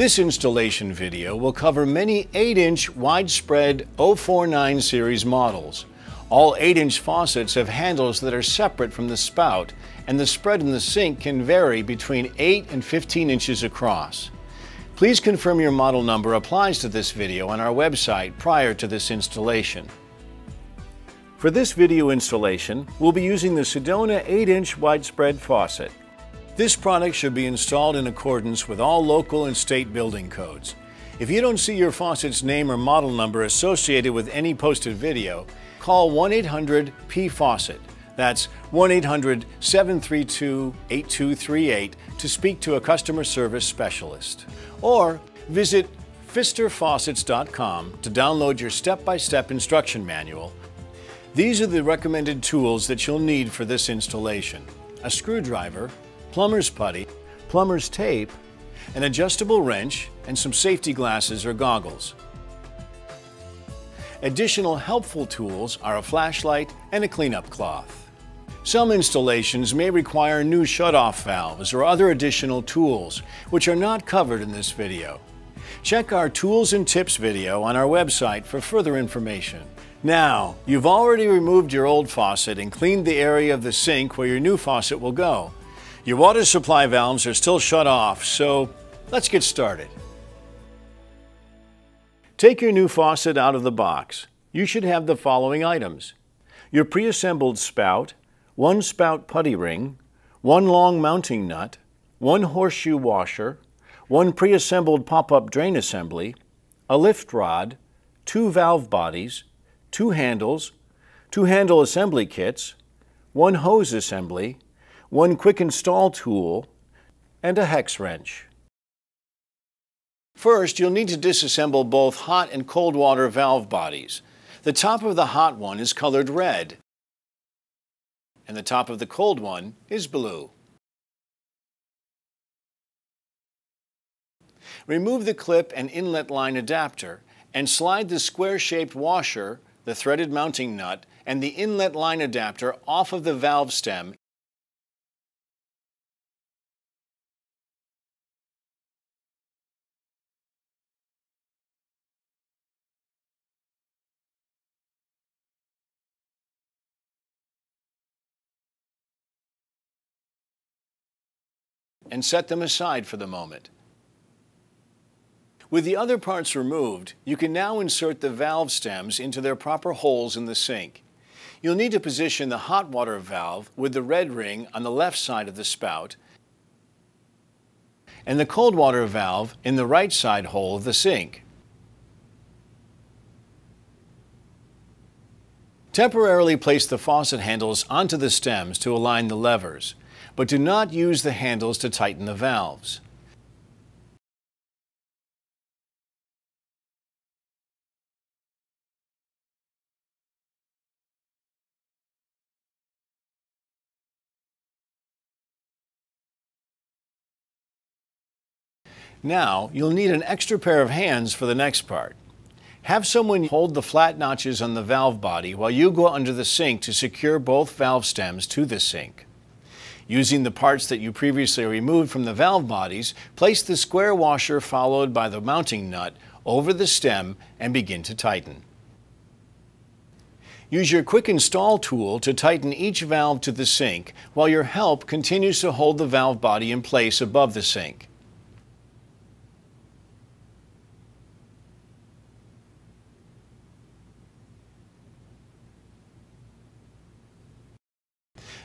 This installation video will cover many 8-inch widespread 049 series models. All 8-inch faucets have handles that are separate from the spout, and the spread in the sink can vary between 8 and 15 inches across. Please confirm your model number applies to this video on our website prior to this installation. For this video installation, we'll be using the Sedona 8-inch widespread faucet. This product should be installed in accordance with all local and state building codes. If you don't see your faucet's name or model number associated with any posted video, call 1-800-P-FAUCET. That's 1-800-732-8238 to speak to a customer service specialist. Or visit PfisterFaucets.com to download your step-by-step instruction manual. These are the recommended tools that you'll need for this installation: a screwdriver, plumber's putty, plumber's tape, an adjustable wrench, and some safety glasses or goggles. Additional helpful tools are a flashlight and a cleanup cloth. Some installations may require new shutoff valves or other additional tools, which are not covered in this video. Check our Tools and Tips video on our website for further information. Now, you've already removed your old faucet and cleaned the area of the sink where your new faucet will go. Your water supply valves are still shut off, so let's get started. Take your new faucet out of the box. You should have the following items: your pre-assembled spout, one spout putty ring, one long mounting nut, one horseshoe washer, one pre-assembled pop-up drain assembly, a lift rod, two valve bodies, two handles, two handle assembly kits, one hose assembly, one quick install tool, and a hex wrench. First, you'll need to disassemble both hot and cold water valve bodies. The top of the hot one is colored red, and the top of the cold one is blue. Remove the clip and inlet line adapter and slide the square-shaped washer, the threaded mounting nut, and the inlet line adapter off of the valve stem and set them aside for the moment. With the other parts removed, you can now insert the valve stems into their proper holes in the sink. You'll need to position the hot water valve with the red ring on the left side of the spout and the cold water valve in the right side hole of the sink. Temporarily place the faucet handles onto the stems to align the levers, but do not use the handles to tighten the valves. Now, you'll need an extra pair of hands for the next part. Have someone hold the flat notches on the valve body while you go under the sink to secure both valve stems to the sink. Using the parts that you previously removed from the valve bodies, place the square washer followed by the mounting nut over the stem and begin to tighten. Use your quick install tool to tighten each valve to the sink while your help continues to hold the valve body in place above the sink.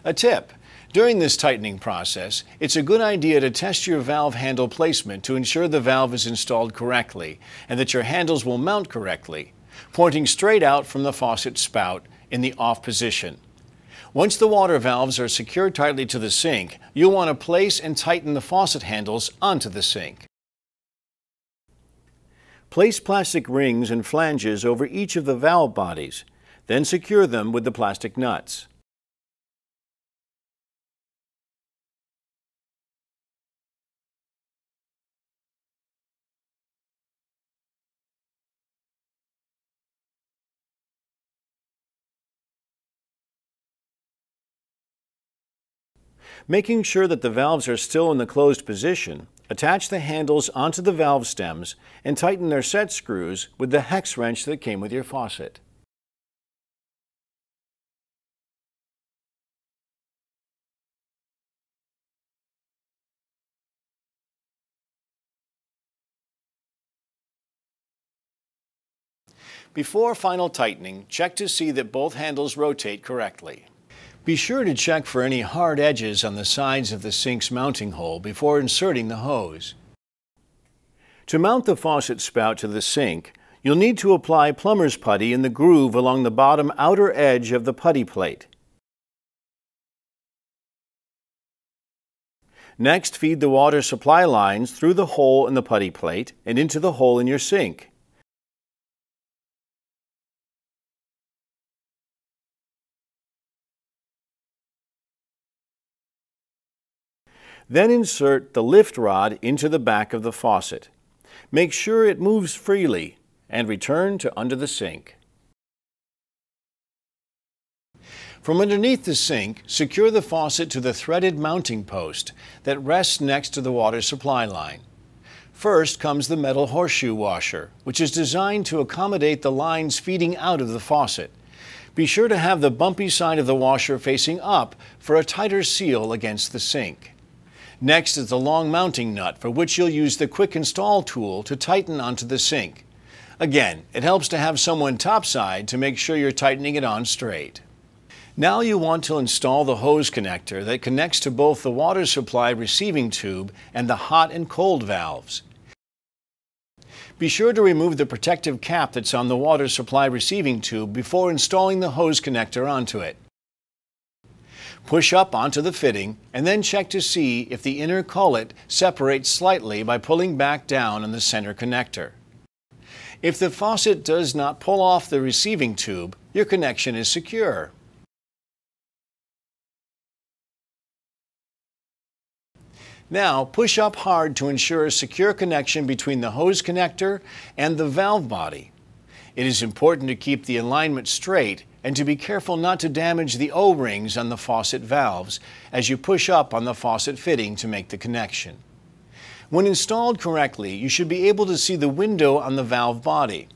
A tip: during this tightening process, it's a good idea to test your valve handle placement to ensure the valve is installed correctly and that your handles will mount correctly, pointing straight out from the faucet spout in the off position. Once the water valves are secured tightly to the sink, you'll want to place and tighten the faucet handles onto the sink. Place plastic rings and flanges over each of the valve bodies, then secure them with the plastic nuts. Making sure that the valves are still in the closed position, Attach the handles onto the valve stems and tighten their set screws with the hex wrench that came with your faucet. Before final tightening, check to see that both handles rotate correctly. Be sure to check for any hard edges on the sides of the sink's mounting hole before inserting the hose. To mount the faucet spout to the sink, you'll need to apply plumber's putty in the groove along the bottom outer edge of the putty plate. Next, feed the water supply lines through the hole in the putty plate and into the hole in your sink. Then insert the lift rod into the back of the faucet. Make sure it moves freely and return to under the sink. From underneath the sink, secure the faucet to the threaded mounting post that rests next to the water supply line. First comes the metal horseshoe washer, which is designed to accommodate the lines feeding out of the faucet. Be sure to have the bumpy side of the washer facing up for a tighter seal against the sink. Next is the long mounting nut, for which you'll use the quick install tool to tighten onto the sink. Again, it helps to have someone topside to make sure you're tightening it on straight. Now you want to install the hose connector that connects to both the water supply receiving tube and the hot and cold valves. Be sure to remove the protective cap that's on the water supply receiving tube before installing the hose connector onto it. Push up onto the fitting and then check to see if the inner collet separates slightly by pulling back down on the center connector. If the faucet does not pull off the receiving tube, your connection is secure. Now push up hard to ensure a secure connection between the hose connector and the valve body. It is important to keep the alignment straight and to be careful not to damage the O-rings on the faucet valves as you push up on the faucet fitting to make the connection. When installed correctly, you should be able to see the window on the valve body.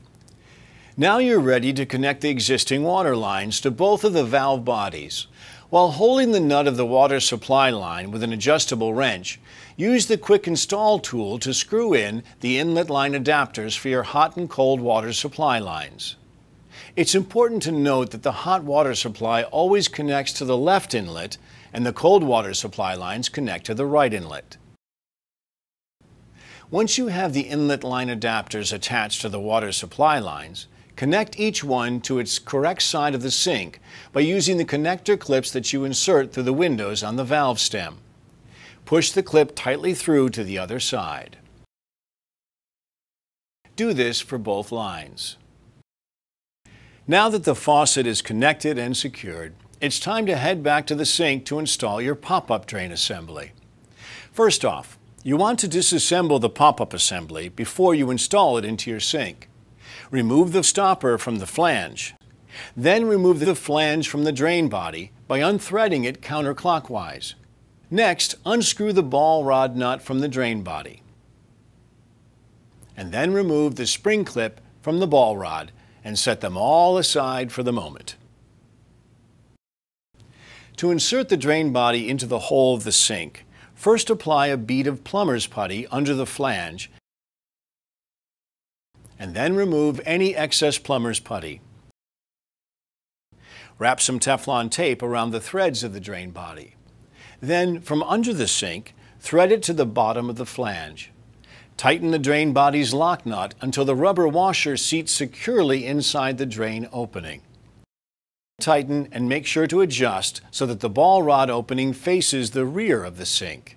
Now you're ready to connect the existing water lines to both of the valve bodies. While holding the nut of the water supply line with an adjustable wrench, use the quick install tool to screw in the inlet line adapters for your hot and cold water supply lines. It's important to note that the hot water supply always connects to the left inlet and the cold water supply lines connect to the right inlet. Once you have the inlet line adapters attached to the water supply lines, connect each one to its correct side of the sink by using the connector clips that you insert through the windows on the valve stem. Push the clip tightly through to the other side. Do this for both lines. Now that the faucet is connected and secured, it's time to head back to the sink to install your pop-up drain assembly. First off, you want to disassemble the pop-up assembly before you install it into your sink. Remove the stopper from the flange. Then remove the flange from the drain body by unthreading it counterclockwise. Next, unscrew the ball rod nut from the drain body. And then remove the spring clip from the ball rod and set them all aside for the moment. To insert the drain body into the hole of the sink, first apply a bead of plumber's putty under the flange and then remove any excess plumber's putty. Wrap some Teflon tape around the threads of the drain body. Then, from under the sink, thread it to the bottom of the flange. Tighten the drain body's lock nut until the rubber washer seats securely inside the drain opening. Tighten and make sure to adjust so that the ball rod opening faces the rear of the sink.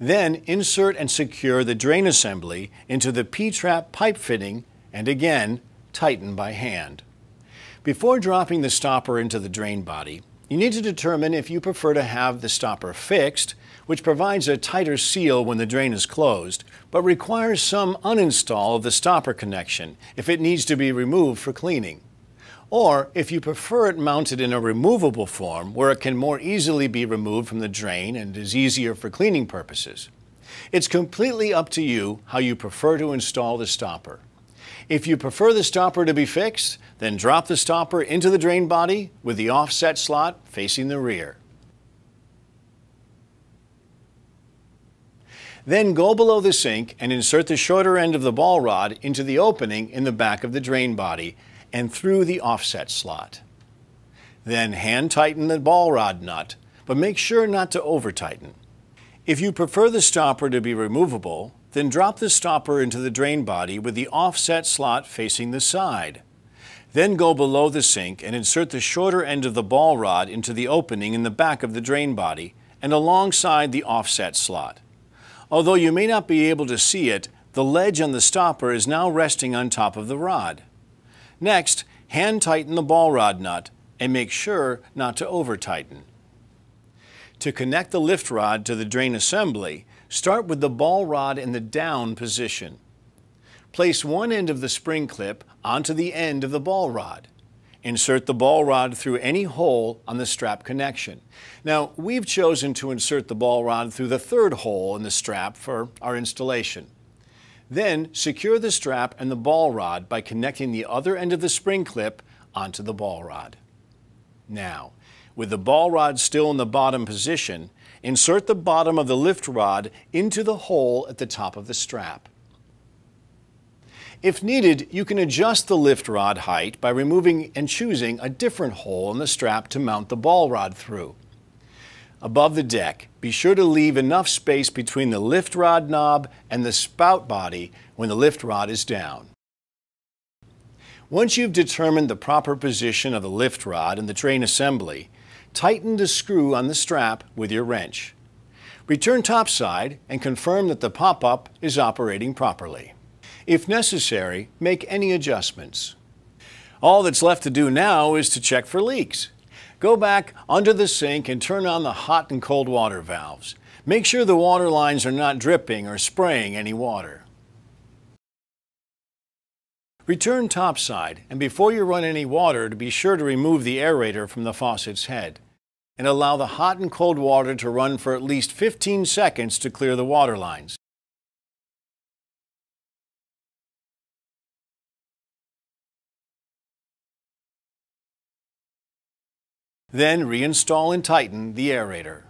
Then insert and secure the drain assembly into the P-trap pipe fitting and again tighten by hand. Before dropping the stopper into the drain body, you need to determine if you prefer to have the stopper fixed, which provides a tighter seal when the drain is closed, but requires some uninstall of the stopper connection if it needs to be removed for cleaning. or if you prefer it mounted in a removable form where it can more easily be removed from the drain and is easier for cleaning purposes. It's completely up to you how you prefer to install the stopper. If you prefer the stopper to be fixed, then drop the stopper into the drain body with the offset slot facing the rear. Then go below the sink and insert the shorter end of the ball rod into the opening in the back of the drain body and through the offset slot. Then hand tighten the ball rod nut, but make sure not to over tighten. If you prefer the stopper to be removable, then drop the stopper into the drain body with the offset slot facing the side. Then go below the sink and insert the shorter end of the ball rod into the opening in the back of the drain body and alongside the offset slot. Although you may not be able to see it, the ledge on the stopper is now resting on top of the rod. Next, hand tighten the ball rod nut and make sure not to over tighten. To connect the lift rod to the drain assembly, start with the ball rod in the down position. Place one end of the spring clip onto the end of the ball rod. Insert the ball rod through any hole on the strap connection. Now, we've chosen to insert the ball rod through the third hole in the strap for our installation. Then, secure the strap and the ball rod by connecting the other end of the spring clip onto the ball rod. Now, with the ball rod still in the bottom position, insert the bottom of the lift rod into the hole at the top of the strap. If needed, you can adjust the lift rod height by removing and choosing a different hole in the strap to mount the ball rod through. Above the deck, be sure to leave enough space between the lift rod knob and the spout body when the lift rod is down. Once you've determined the proper position of the lift rod and the drain assembly, tighten the screw on the strap with your wrench. Return topside and confirm that the pop-up is operating properly. If necessary, make any adjustments. All that's left to do now is to check for leaks. Go back under the sink and turn on the hot and cold water valves. Make sure the water lines are not dripping or spraying any water. Return topside, and before you run any water, be sure to remove the aerator from the faucet's head and allow the hot and cold water to run for at least 15 seconds to clear the water lines. Then reinstall and tighten the aerator.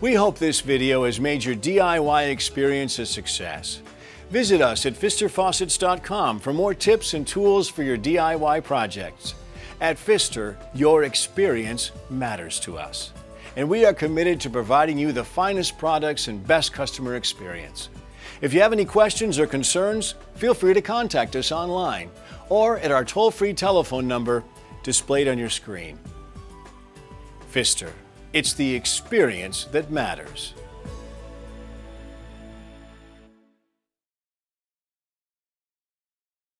We hope this video has made your DIY experience a success. Visit us at PfisterFaucets.com for more tips and tools for your DIY projects. At Pfister, your experience matters to us, and we are committed to providing you the finest products and best customer experience. If you have any questions or concerns, feel free to contact us online or at our toll-free telephone number displayed on your screen. Pfister, it's the experience that matters.